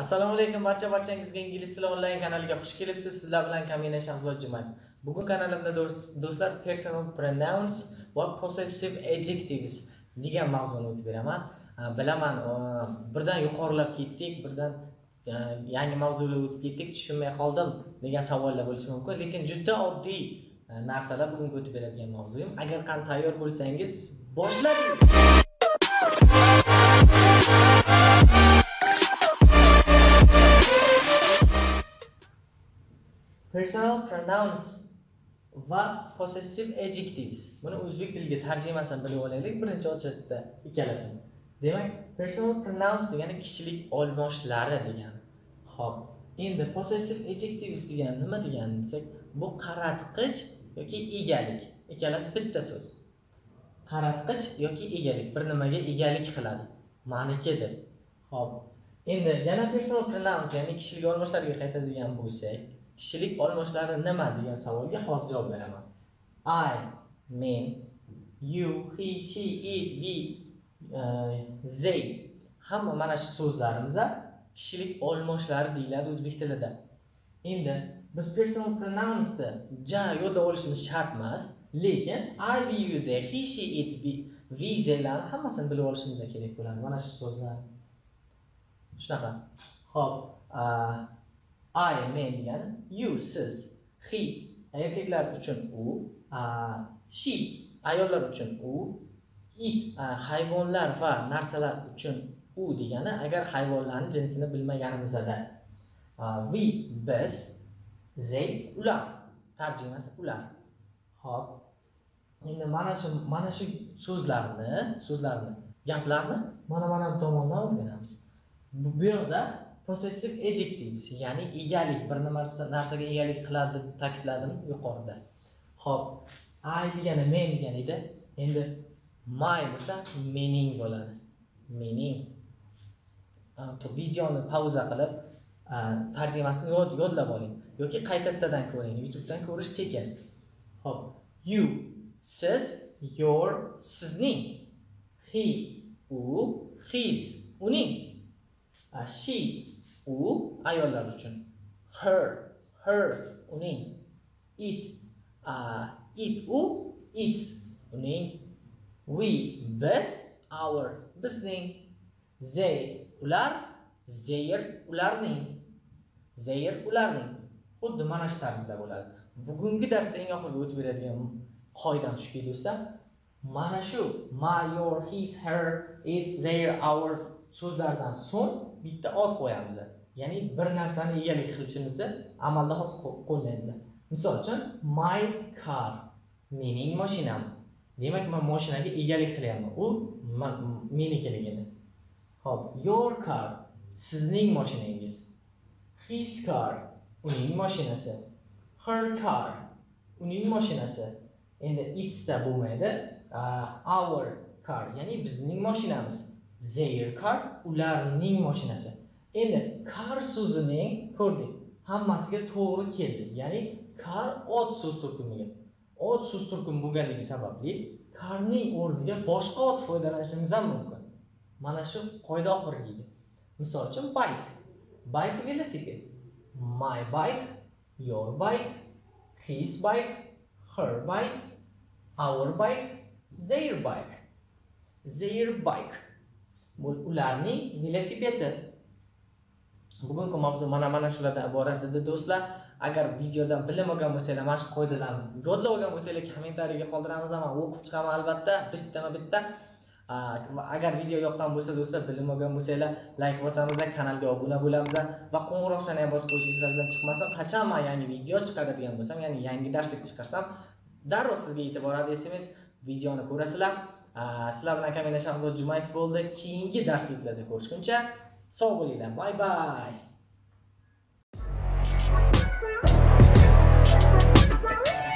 Assalomu alaykum barchangizga Ingliz tili online kanaliga xush kelibsiz. Sizlar bilan Kamina Shakhzod Jumaev. Bugun kanalimda do'stlar personal pronouns va possessive adjectives degan mavzuni o'tib beraman. Bilaman, birdan yuqorilab ketdik, birdan yangi mavzuga o'tib ketdik, tushunmay qoldim degan savollar bo'lishi mumkin, lekin juda oddiy narsalar bugun o'tib beradigan mavzuim. Agar qan tayyor bo'lsangiz, boshladik. Personal pronouns va possessive adjectives. Buni o'zbek tiliga tarjimasini bilib olaylik. Birinchi o'rinda ikkalasini. Demak, personal pronouns degani kishilik olmoshlari degani. Xo'p, endi possessive adjectives degani nima degani desak, bu qaratqich yoki egalik. Ikkalasi bitta so'z. Qaratqich yoki egalik, bir nimaga egalik qiladi. Ma'niki deb. Xo'p, endi yana personal pronouns, ya'ni kishilik olmoshlariga qaytadigan bo'lsak, kishilik olmoshlari nima degan savolga hozir javob beraman. I, men, you, he, she, it, we, they. Hamma mana shu so'zlarimizda kishilik olmoshlari deyiladi o'zbek tilida. Endi biz personal pronounsni ja yo'lda olishimiz shart emas, lekin I, we, you, they, he, she, it, we, theylarni hammasini bilib olishimiz kerak bo'ladi. Mana shu so'zlar. Shunaqa. Xo'p, I, men degani you, siz, he, erkaklar uchun u, she, ayollar uchun u, it, hayvonlar va narsalar uchun u degani agar hayvonlarning jinsini bilmaganimizda. We, biz, they, ular. Tarjimasi ular. Xo'p. Endi mana shu so'zlarni, gaplarni mana bu tomondan o'rganamiz. Bu yerda possessive adjectives, ya'ni egalik, bir narsaga egalik qiladi deb ta'kidladim yuqorida. Xo'p, I degani men degan edi. Endi my bo'lsa mening bo'ladi. Mening. Videoni pauza qilib, tarjimasini yodlab oling yoki qaytadan ko'ring, YouTubedan ko'rish tekin. Xo'p, you siz, your sizning, he u, his uning, she u ayollar uchun, her uning, it u its uning, we biz our bizning, they ular their ularning. Xuddi mana shu tarzda bo'ladi. Bugungi darsda eng oxirgi o'tib beradigan qoidam shuki do'stlar, mana shu my, your, his, her, its, their, our so'zlardan so'ng bitta ot qo'yamiz. Ya'ni bir narsani egalik qilishimizda amalda hozir qo'llaymiz. Misol uchun my car, mening mashinam. Demak, men mashinaga egalik qilyapman. U menikiligini. Xo'p, your car, sizning mashinangiz. His car, uning mashinasi. Her car, uning mashinasi. Endi its da bo'lmaydi. Our car, ya'ni bizning mashinamiz. Their car, ularning mashinasi. Endi car so'zini ko'rdik. Hammasiga to'g'ri keldi. Ya'ni car ot so'z turkumiga. Ot so'z turkum bo'lganligi sababli carning o'rniga boshqa ot foydalanishimiz ham mumkin. Mana shu qoida oxirgidagi. Misol uchun bike. Bike velosiped. My bike, your bike, his bike, her bike, our bike, their bike. Their bike. Bu ularning velosipedi. Bugungi mavzu mana shulardan iborat edi do'stlar. Agar videodan bilim olgan bo'lsanglar, mana shu qoidalarni yodlab olgan bo'lsanglar, kommentariyaga qoldiramiz, men o'qib chiqaman albatta, bittama-bitta. Agar video yoqqan bo'lsa do'stlar, bilim olgan bo'lsanglar, like bosamiz, kanalga obuna bo'lamiz va qo'ng'iroqchani ham bosib qo'yishlaringizdan chiqmasin. Qachon men yangi video chiqaradigan bo'lsam, ya'ni yangi darslik chiqarsam, darrov sizga yetib boradi SMS, videoni ko'rasizlar. Sizlar bilan Kamina Shakhzod Jumayev bo'ldi. Keyingi darsliklarda ko'rishguncha sog' bo'linglar. Bye bye.